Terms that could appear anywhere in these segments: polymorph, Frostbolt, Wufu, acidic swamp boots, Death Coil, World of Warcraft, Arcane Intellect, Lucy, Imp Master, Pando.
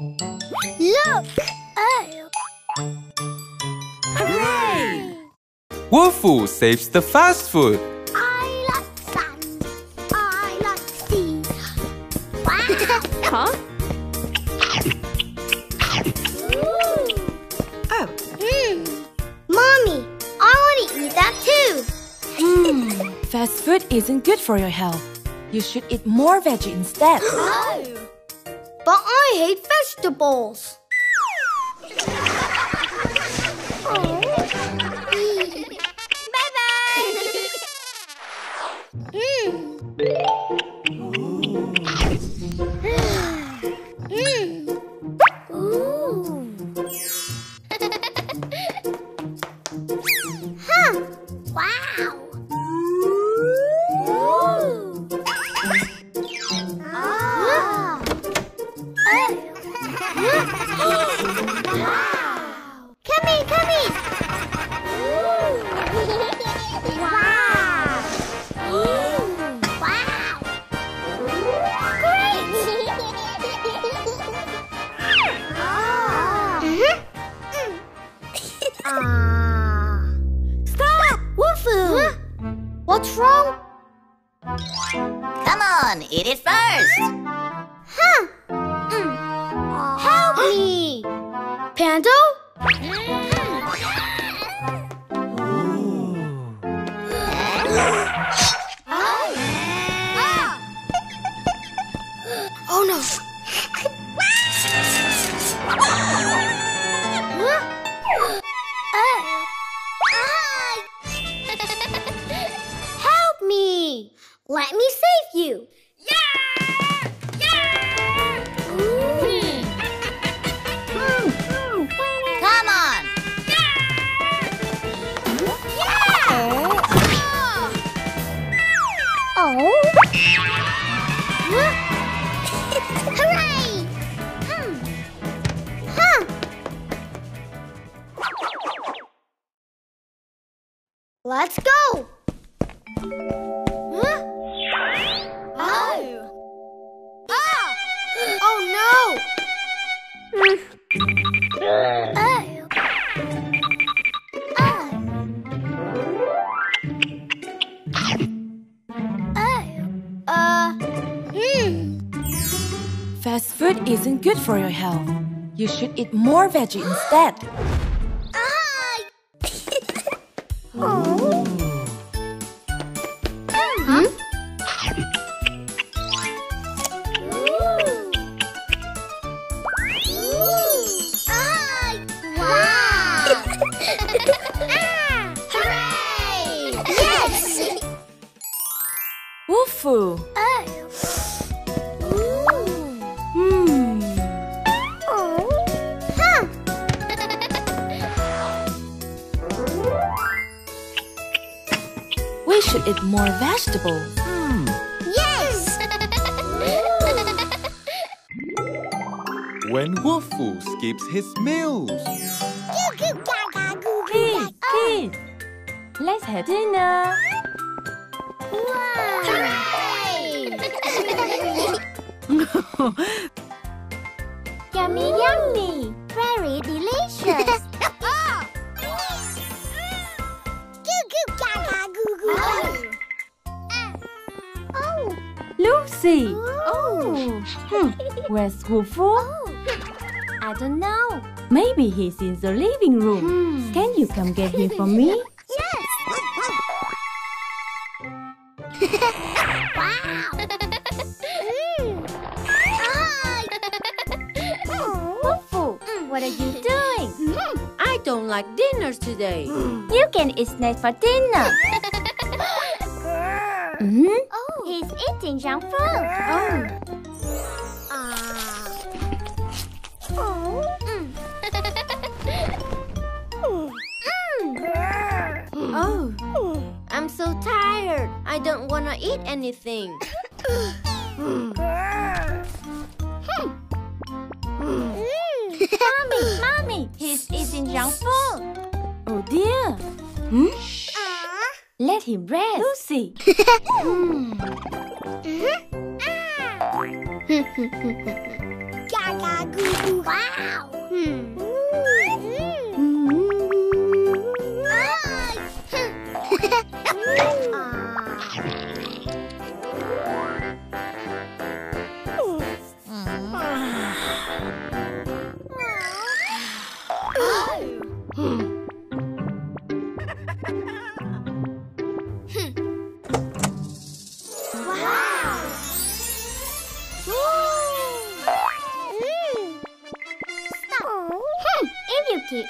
Look! Oh! Hooray! Wufu saves the fast food. I like sun. I like sea. Huh? Oh. Mommy, I want to eat that too. Fast food isn't good for your health. You should eat more veggie instead. Oh. But I hate vegetables. Oh. Bye-bye. Ooh. Huh. Wow. What's wrong? Come on, eat it first! Huh! Help me! Pando? Oh no! Huh? Let me save you! Yeah! Yeah! Come on! Yeah! Yeah! Oh! Oh. Hooray! Huh! Let's go! Fast food isn't good for your health. You should eat more veggie instead. Oh. Wufu. Oh. Oh. Huh. We should eat more vegetables. Yes. When Wufu skips his meals. Kids, kids, let's have dinner. Yummy, yummy! Very delicious! Goo goo gaga goo goo! Oh! Lucy! Oh! Where's Wufu? Oh. I don't know. Maybe he's in the living room. Can you come get him for me? What are you doing? I don't like dinners today. You can eat snacks for dinner. Oh. He's eating junk food. I'm so tired. I don't want to eat anything. Mommy, mommy, he's eating junk food. Oh dear. Let him rest. Lucy. Gaga. Goo-goo. Wow!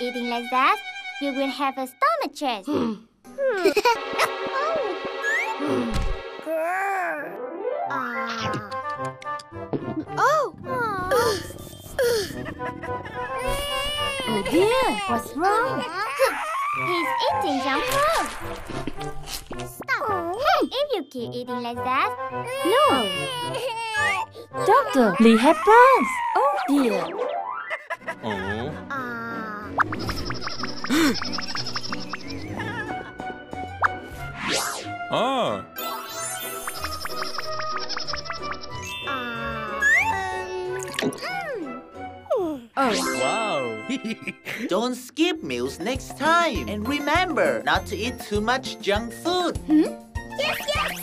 Eating like that, you will have a stomach chest. Oh dear, what's wrong? He's eating junk food. Stop! If you keep eating like that, no. Doctor, Lee had plans. Oh dear. Oh. Ah. Oh wow! Don't skip meals next time, and remember not to eat too much junk food. Yes, yes.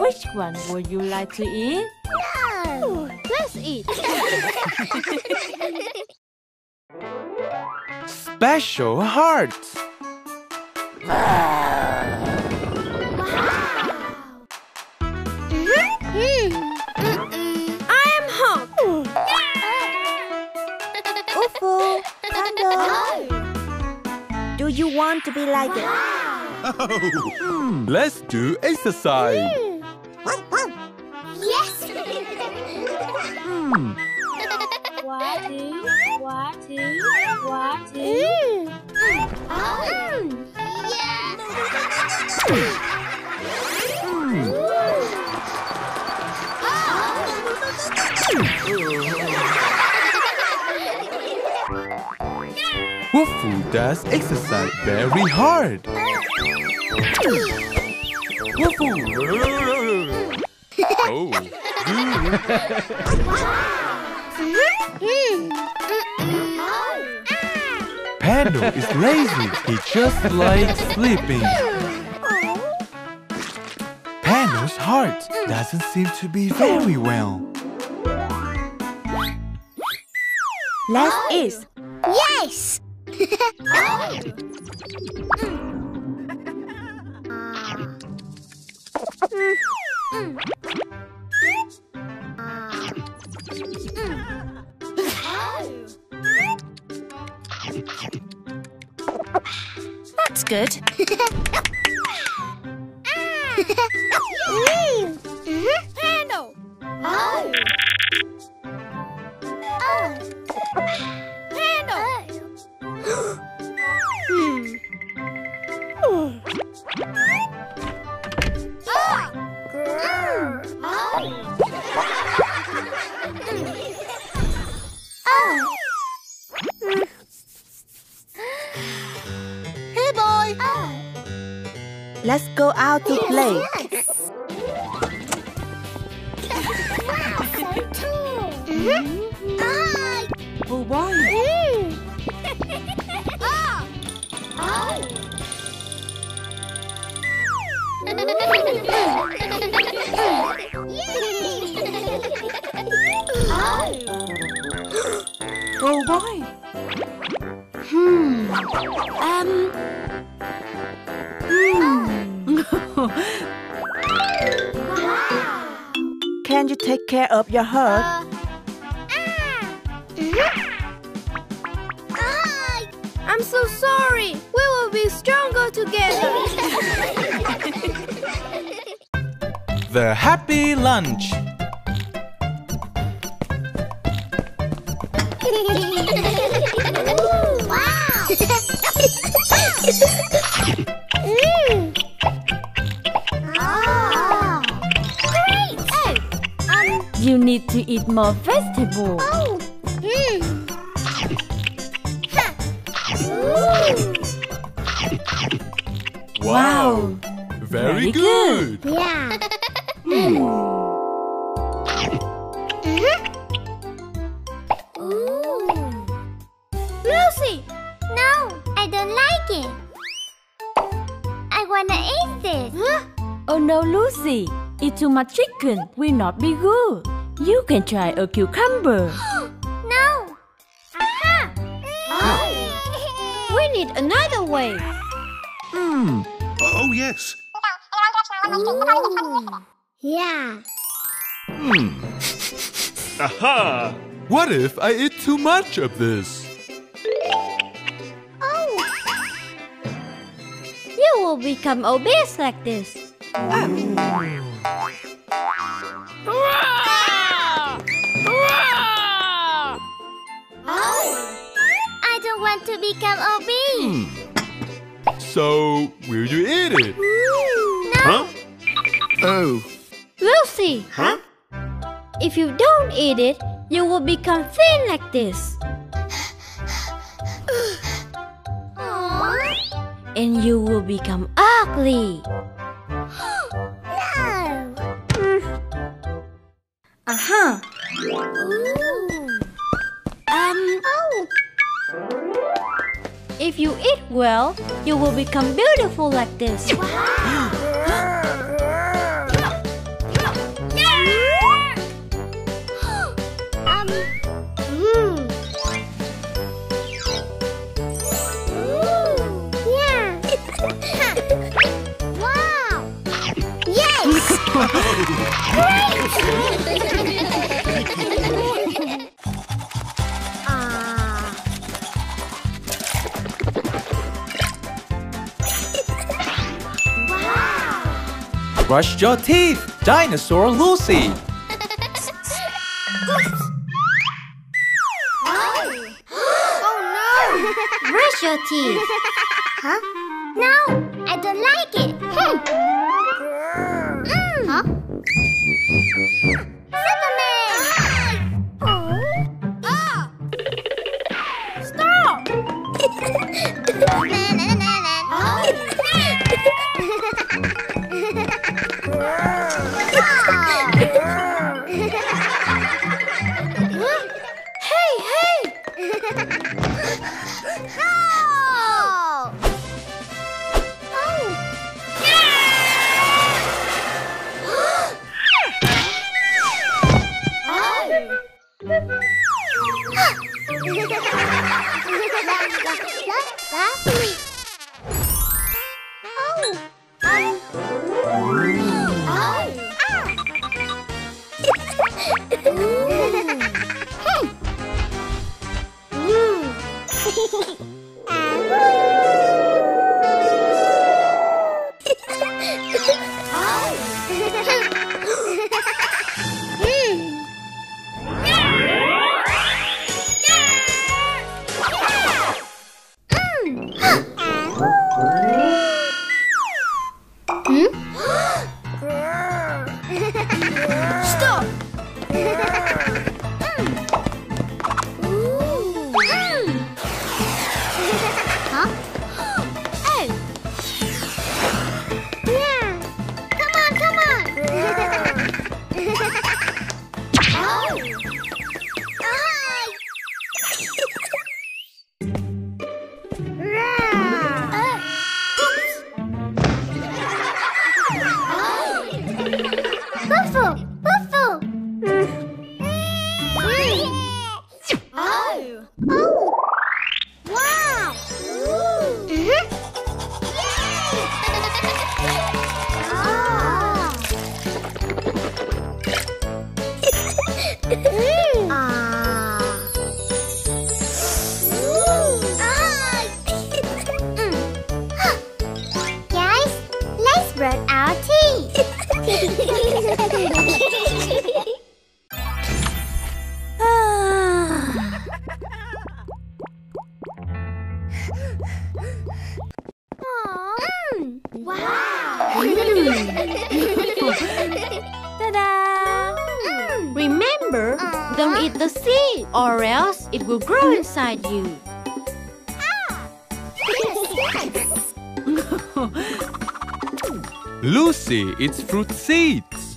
Which one would you like to eat? No! Let's eat! Special hearts! Wow! I am home! Wufu! Pando! Do you want to be like it? Let's do exercise. Yes. Wufu does exercise very hard. Wufu! Oh! Pando is lazy. He just likes sleeping. Pando's heart doesn't seem to be very well. Let's eat. Yes! That's good. Pando. Pando. Let's go out to play. Yes. Wow, so tall. Oh, wow. Oh, boy. Can you take care of your hurt? I'm so sorry. We will be stronger together. The happy lunch. You need to eat more vegetables. Wow! Very good! Yeah! Lucy! No! I don't like it! I wanna eat this! Huh? Oh no, Lucy! Eat too much chicken will not be good! You can try a cucumber! No! Aha! Oh. We need another way! Hmm. Oh, yes. Ooh. Yeah. Hmm. Aha! What if I eat too much of this? Oh! You will become obese like this. Oh! I don't want to become obese. Hmm. So, will you eat it? No! Huh? Oh! Lucy! Huh? If you don't eat it, you will become thin like this. And you will become ugly. No! Aha! Oh! If you eat well, you will become beautiful like this. Wow. Yeah. Wow. Yes. Great. Brush your teeth, Dinosaur Lucy! Oh. Oh no! Brush your teeth! Huh? No! I don't like it! Huh? Superman! Oh. Oh. Stop! Lucy, it's fruit seeds.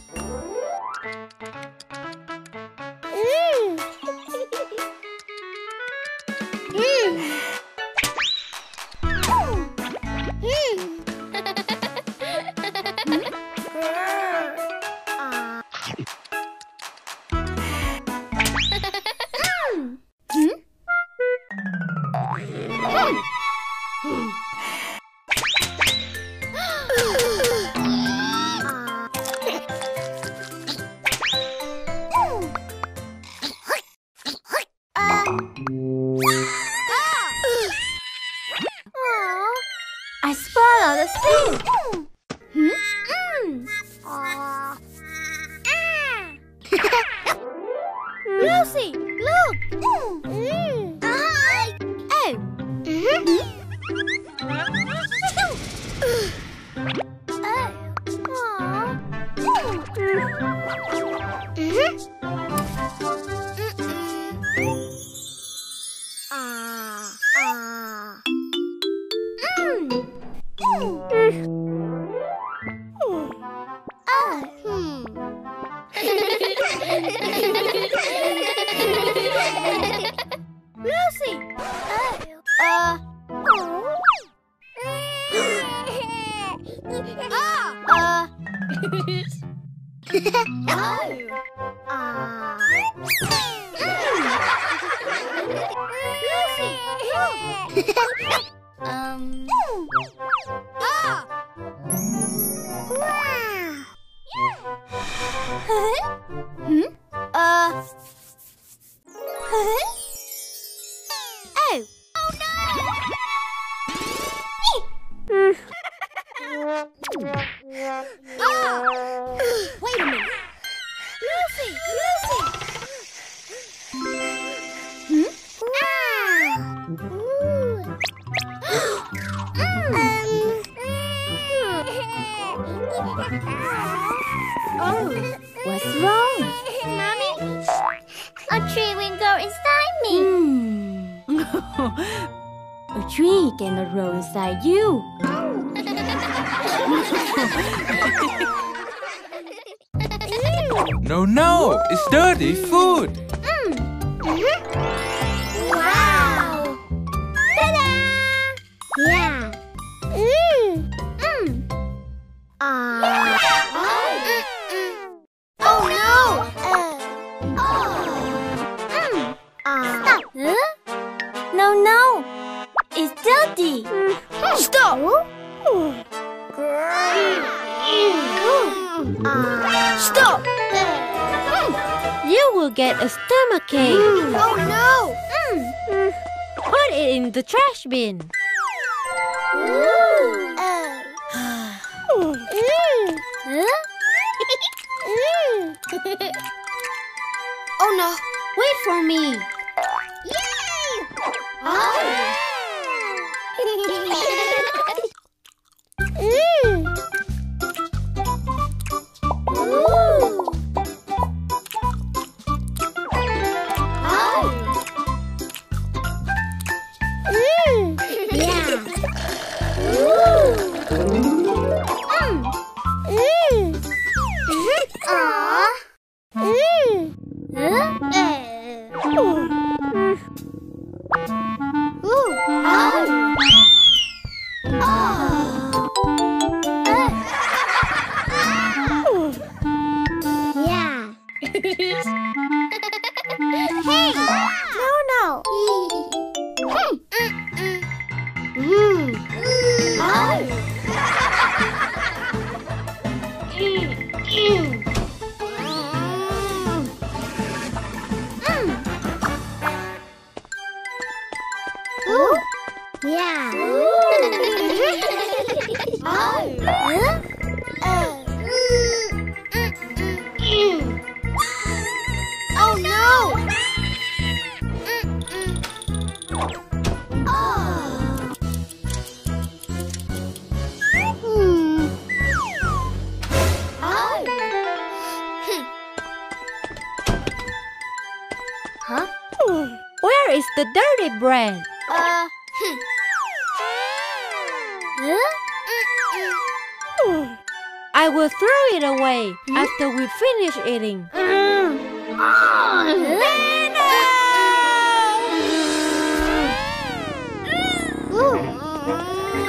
I will throw it away after we finish eating. Oh, Leno!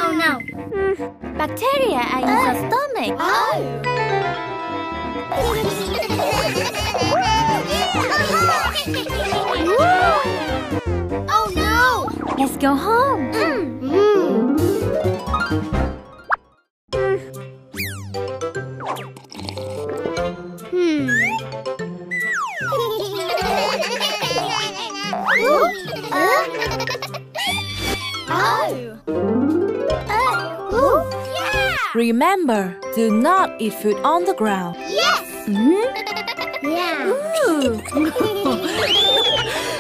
Oh no! Bacteria are in the stomach. Oh! Oh no! Let's go home. Remember, do not eat food on the ground. Yes! Yeah.